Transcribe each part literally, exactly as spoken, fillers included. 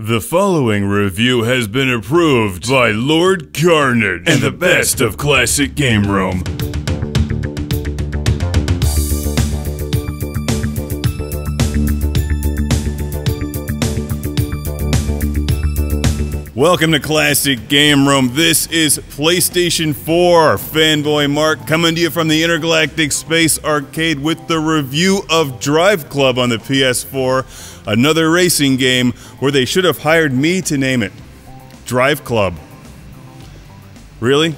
The following review has been approved by Lord Carnage and the best of Classic Game Room. Welcome to Classic Game Room. This is PlayStation four. Fanboy Mark coming to you from the Intergalactic Space Arcade with the review of Driveclub on the P S four, another racing game where they should have hired me to name it. Driveclub. Really?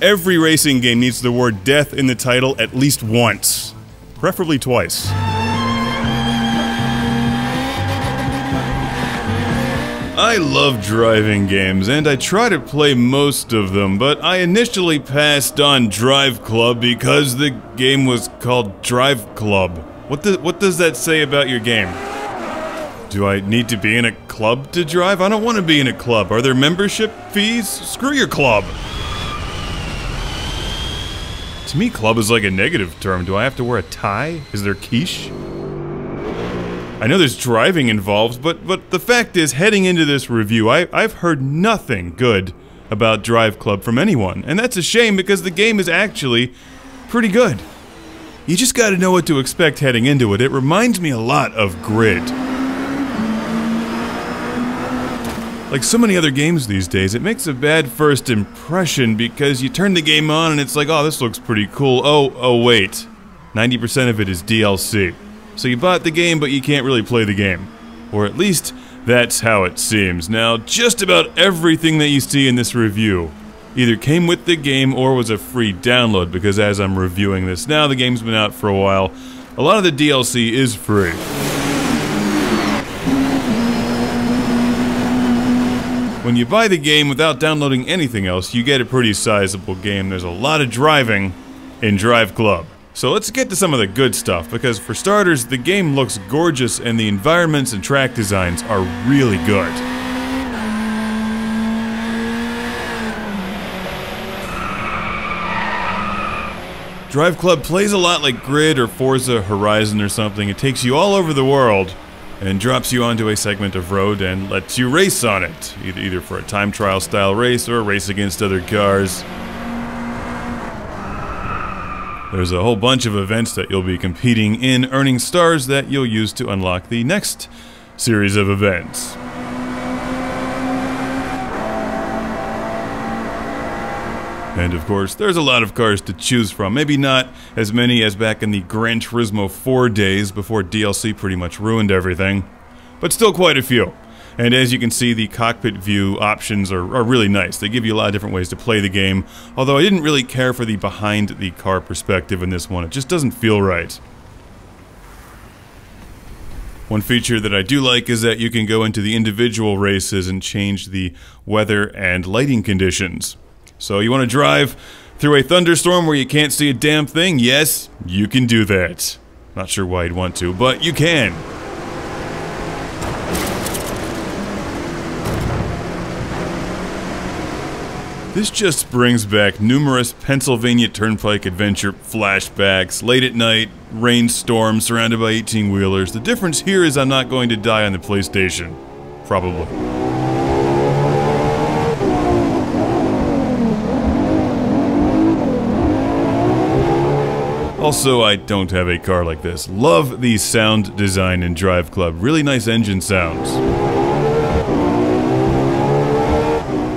Every racing game needs the word death in the title at least once, preferably twice. I love driving games, and I try to play most of them, but I initially passed on Driveclub because the game was called Driveclub. What, do, what does that say about your game? Do I need to be in a club to drive? I don't want to be in a club. Are there membership fees? Screw your club! To me, club is like a negative term. Do I have to wear a tie? Is there quiche? I know there's driving involved, but but the fact is, heading into this review, I, I've heard nothing good about Driveclub from anyone, and that's a shame because the game is actually pretty good. You just gotta know what to expect heading into it. It reminds me a lot of Grid. Like so many other games these days, it makes a bad first impression because you turn the game on and it's like, oh, this looks pretty cool. Oh, oh wait, ninety percent of it is D L C. So you bought the game, but you can't really play the game. Or at least, that's how it seems. Now, just about everything that you see in this review either came with the game or was a free download, because as I'm reviewing this now, the game's been out for a while. A lot of the D L C is free. When you buy the game without downloading anything else, you get a pretty sizable game. There's a lot of driving in Driveclub. So let's get to some of the good stuff, because for starters, the game looks gorgeous and the environments and track designs are really good. Driveclub plays a lot like Grid or Forza Horizon or something. It takes you all over the world and drops you onto a segment of road and lets you race on it, either for a time trial style race or a race against other cars. There's a whole bunch of events that you'll be competing in, earning stars that you'll use to unlock the next series of events. And of course, there's a lot of cars to choose from. Maybe not as many as back in the Gran Turismo four days before D L C pretty much ruined everything, but still quite a few. And as you can see, the cockpit view options are, are really nice. They give you a lot of different ways to play the game, although I didn't really care for the behind-the-car perspective in this one. It just doesn't feel right. One feature that I do like is that you can go into the individual races and change the weather and lighting conditions. So you want to drive through a thunderstorm where you can't see a damn thing? Yes, you can do that. Not sure why you'd want to, but you can. This just brings back numerous Pennsylvania Turnpike adventure flashbacks, late at night, rainstorms surrounded by eighteen-wheelers. The difference here is I'm not going to die on the PlayStation. Probably. Also, I don't have a car like this. Love the sound design in Driveclub. Really nice engine sounds.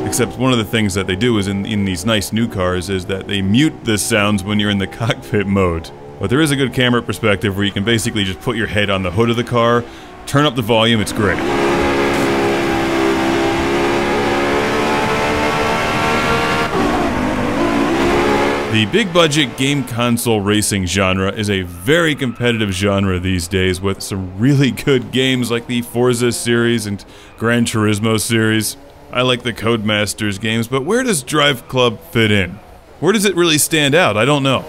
Except one of the things that they do is in, in these nice new cars is that they mute the sounds when you're in the cockpit mode. But there is a good camera perspective where you can basically just put your head on the hood of the car, turn up the volume, it's great. The big budget game console racing genre is a very competitive genre these days, with some really good games like the Forza series and Gran Turismo series. I like the Codemasters games, but where does Driveclub fit in? Where does it really stand out? I don't know.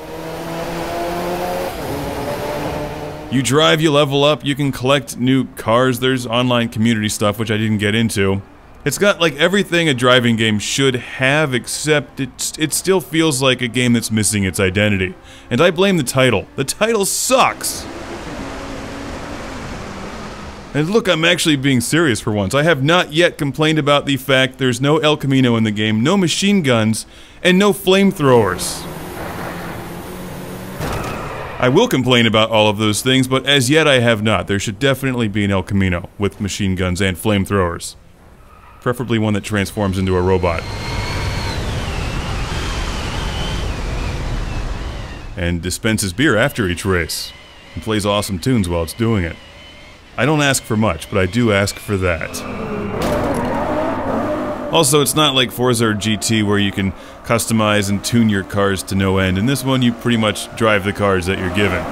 You drive, you level up, you can collect new cars, there's online community stuff, which I didn't get into. It's got like everything a driving game should have, except it, it still feels like a game that's missing its identity. And I blame the title. The title sucks! And look, I'm actually being serious for once. I have not yet complained about the fact there's no El Camino in the game, no machine guns, and no flamethrowers. I will complain about all of those things, but as yet I have not. There should definitely be an El Camino with machine guns and flamethrowers. Preferably one that transforms into a robot. And dispenses beer after each race. And plays awesome tunes while it's doing it. I don't ask for much, but I do ask for that. Also, it's not like Forza or G T where you can customize and tune your cars to no end. In this one, you pretty much drive the cars that you're given.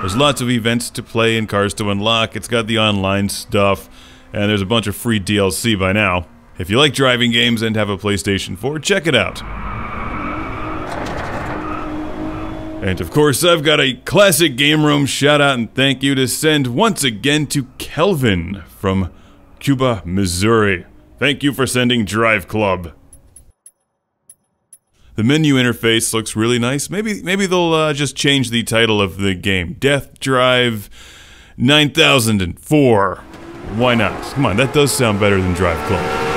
There's lots of events to play and cars to unlock. It's got the online stuff, and there's a bunch of free D L C by now. If you like driving games and have a PlayStation four, check it out. And of course, I've got a Classic Game Room shout out and thank you to send once again to Kelvin from Cuba, Missouri. Thank you for sending Driveclub. The menu interface looks really nice. Maybe maybe they'll uh, just change the title of the game. Death Drive nine thousand four. Why not? Come on, that does sound better than Driveclub.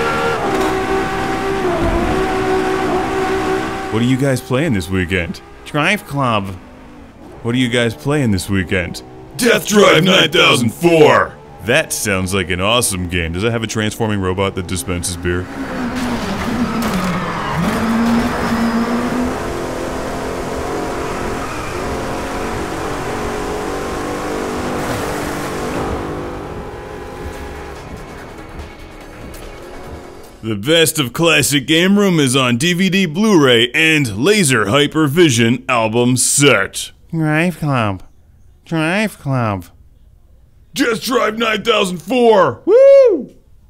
What are you guys playing this weekend? Driveclub. What are you guys playing this weekend? Death Drive nine thousand four! That sounds like an awesome game. Does it have a transforming robot that dispenses beer? The best of Classic Game Room is on D V D, Blu-ray, and Laser Hypervision album set. Driveclub. Driveclub. Just Drive nine thousand four! Woo!